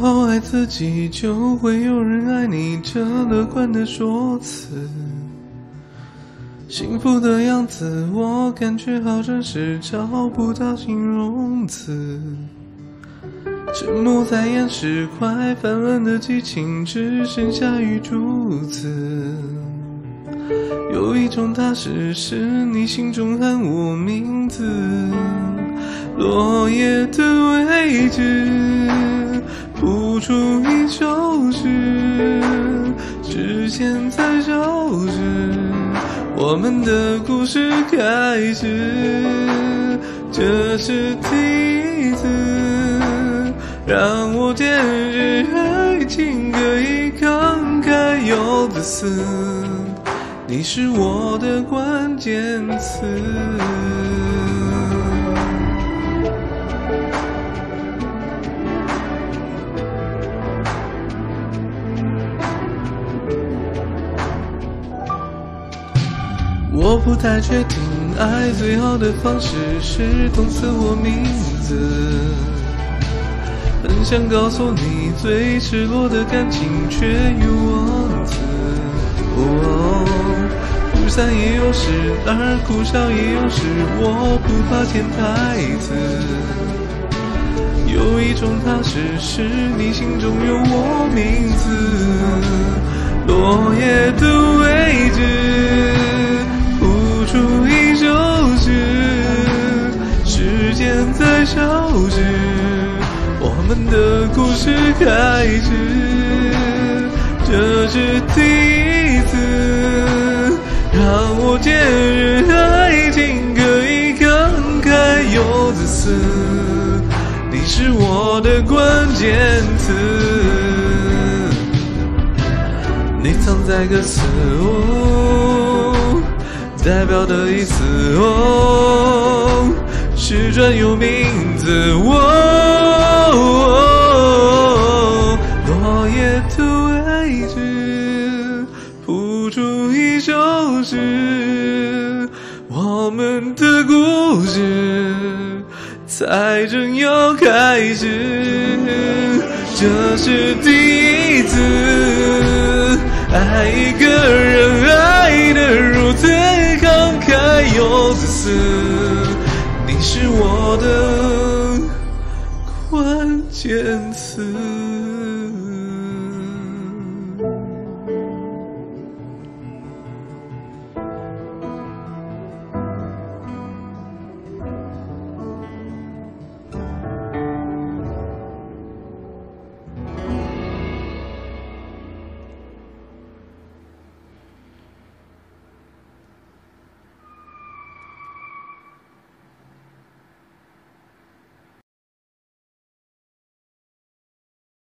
好爱自己，就会有人爱你。这乐观的说辞，幸福的样子，我感觉好真实，找不到形容词。沉默在掩饰快泛滥的激情，只剩下雨珠子。有一种踏实，是你心中喊我名字。落叶的位置，谱出一首诗，时间在交织，我们的故事开始。这是第一次让我见识爱情可以慷慨又自私，你是我的关键词。我不太确定爱最好的方式是讽刺我名字，很想告诉你最赤裸的感情却又忘词。聚散也有时，而苦笑也有时，我不怕潜台词。有一种踏实，是你心中有我名字。落叶的位置，出一首诗，时间在消失，我们的故事开始。这是第一次让我见识爱情可以慷慨又自私，你是我的关键词。你藏在歌词，代表的意思，哦，是专有名字，哦。落叶的位置，谱出一首诗，我们的故事才正要开始。这是第一次爱一个人，爱得如此又自私，你是我的关键。